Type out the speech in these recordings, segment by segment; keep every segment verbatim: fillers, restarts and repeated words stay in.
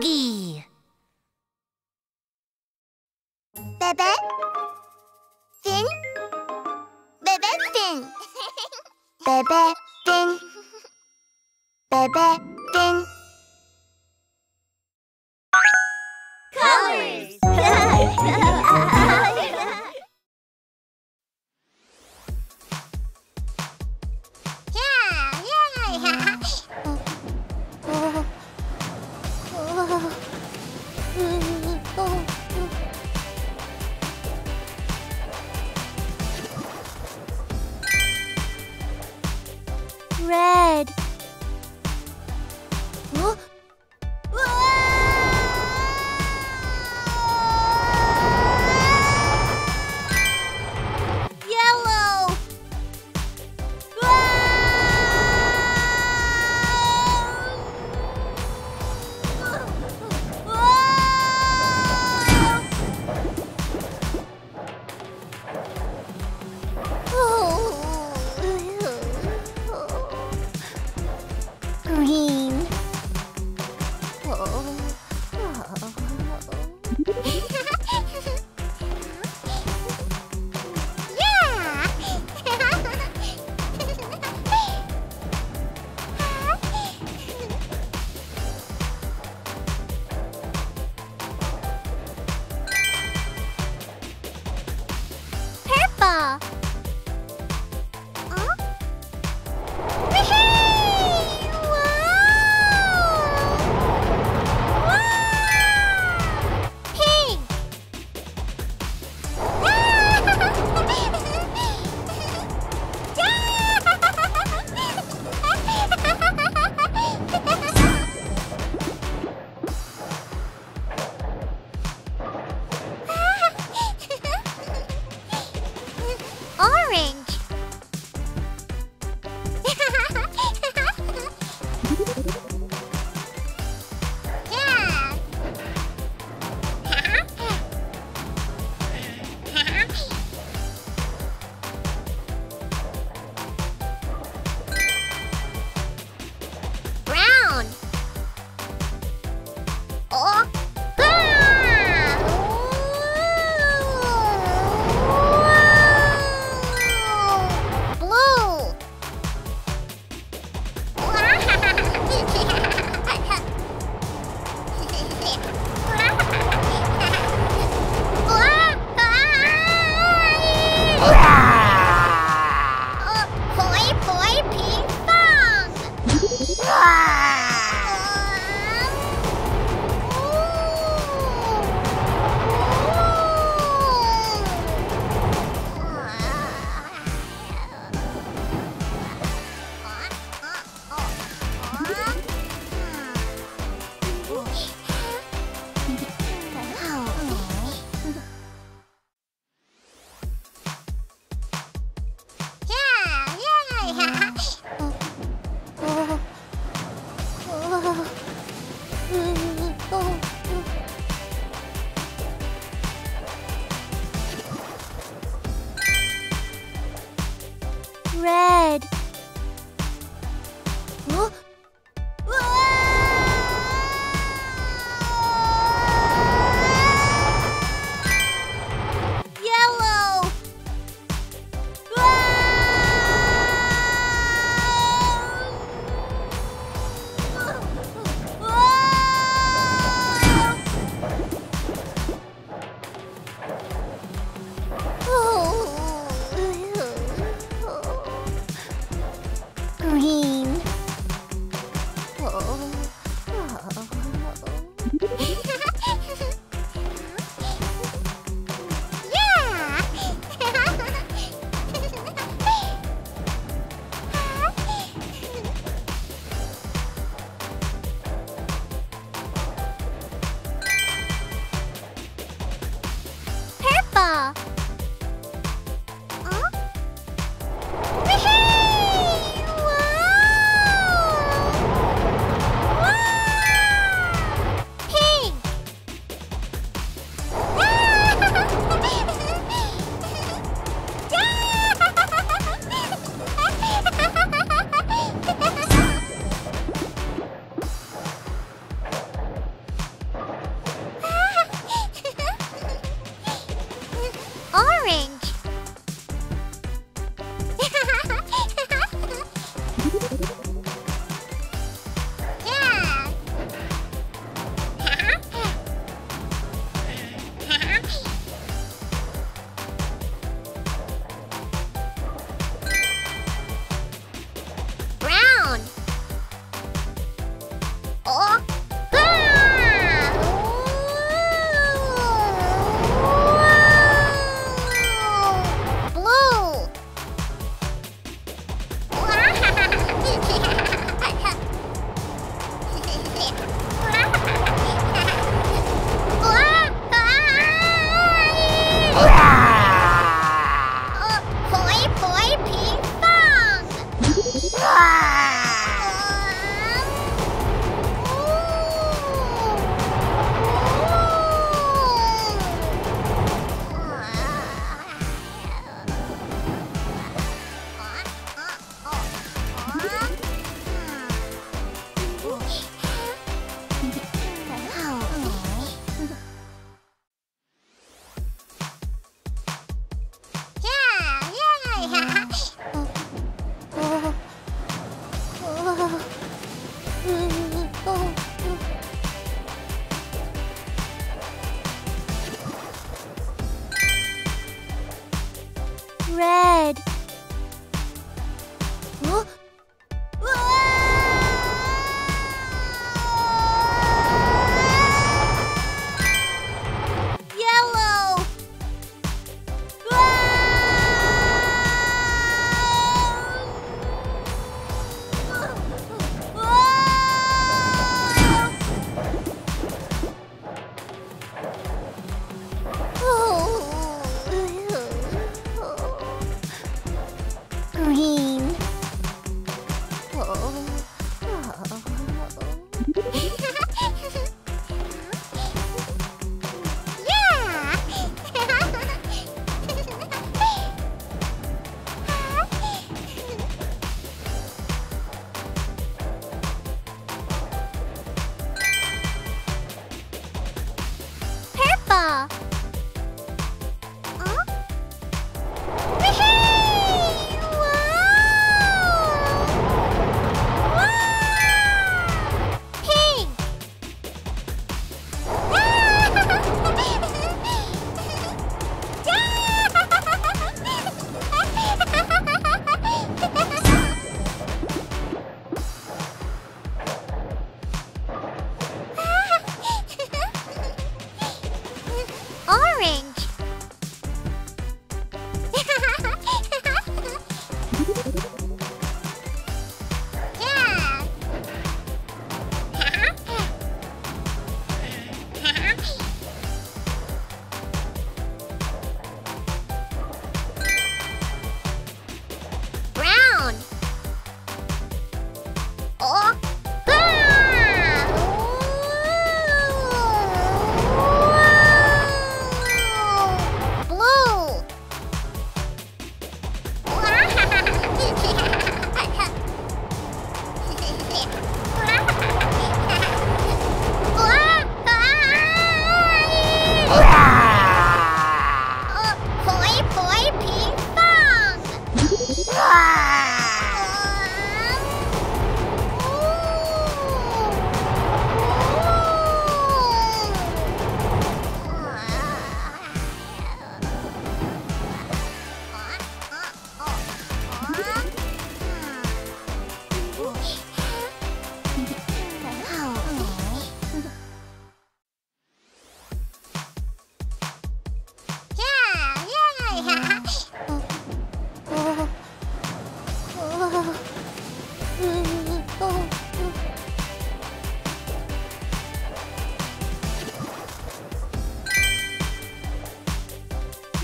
doggy. Bebefinn, Bebefinn, Bebefinn, Bebefinn. Colors.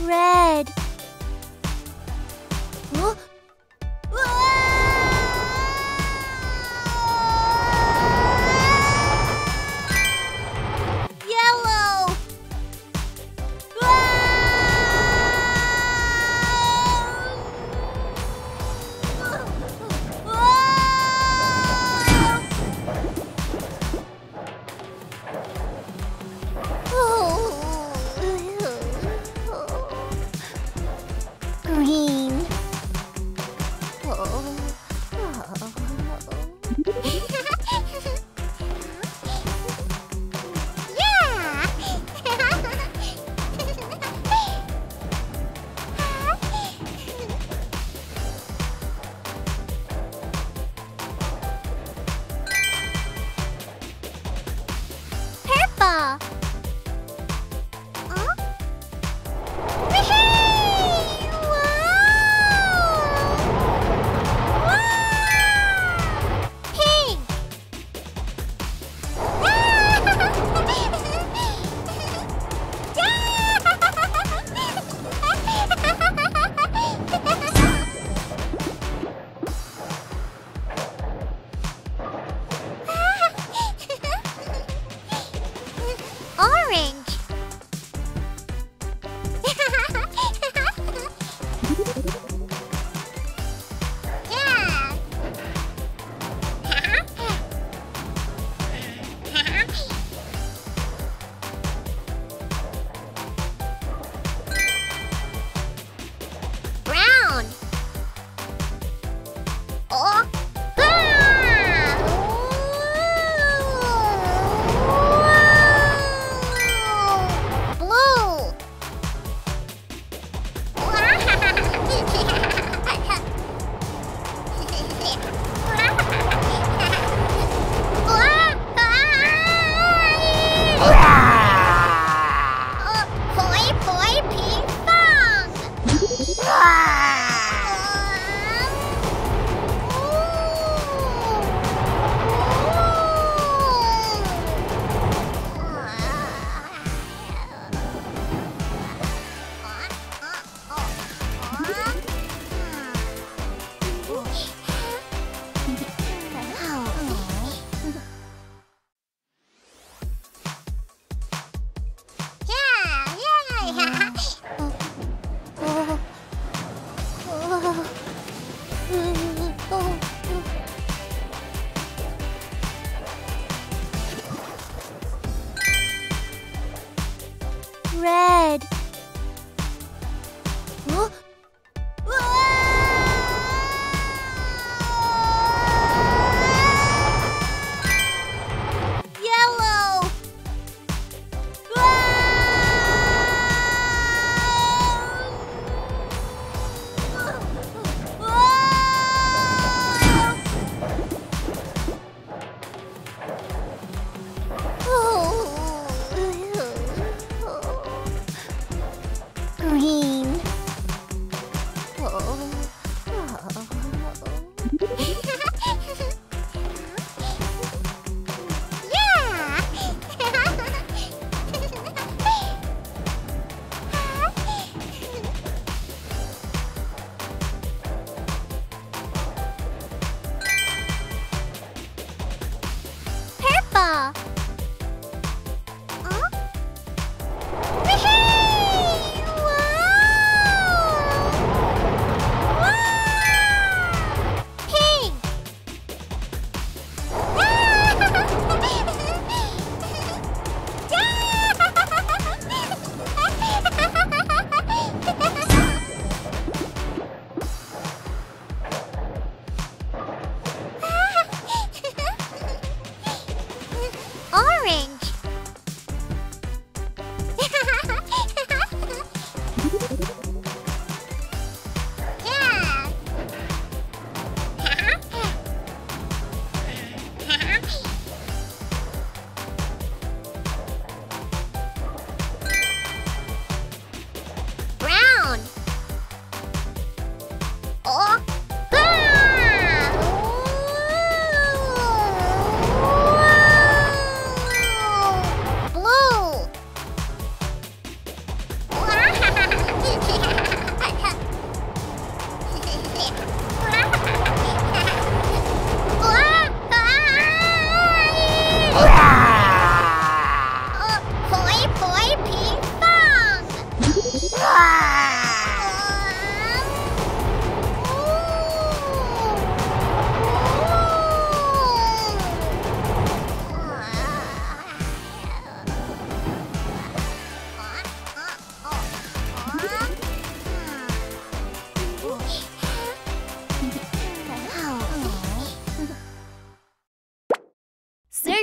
red. Huh?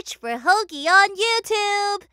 search for Hoagie on YouTube.